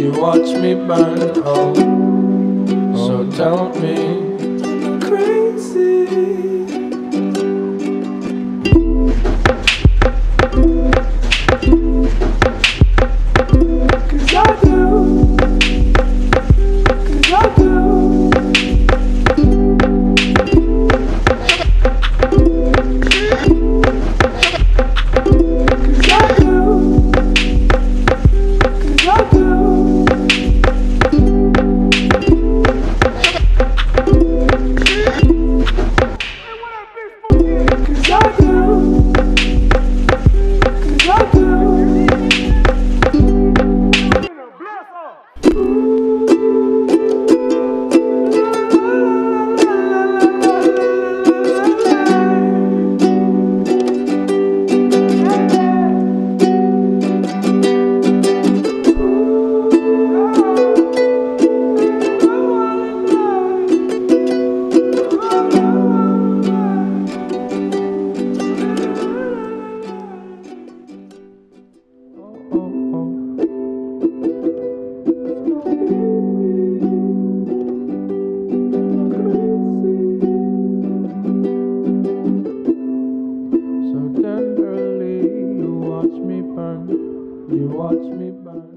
You watch me burn, oh, so tell me I'm crazy. You watch me burn.